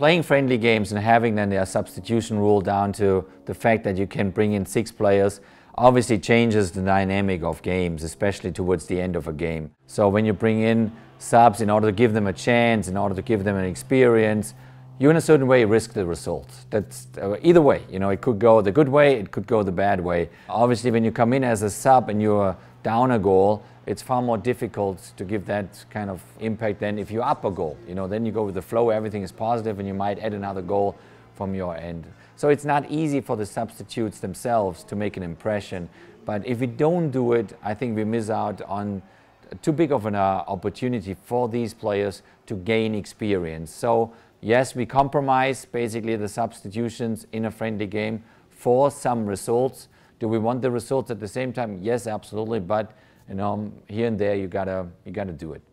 Playing friendly games and having then their substitution rule down to the fact that you can bring in 6 players obviously changes the dynamic of games, especially towards the end of a game. So when you bring in subs in order to give them a chance, in order to give them an experience, you in a certain way risk the result. That's either way, you know, it could go the good way, it could go the bad way. Obviously when you come in as a sub and you're down a goal, it's far more difficult to give that kind of impact than if you up a goal. You know, then you go with the flow, everything is positive, and you might add another goal from your end. So it's not easy for the substitutes themselves to make an impression. But if we don't do it, I think we miss out on too big of an opportunity for these players to gain experience. So yes, we compromise basically the substitutions in a friendly game for some results. Do we want the results at the same time? Yes, absolutely, but you know, here and there you gotta do it.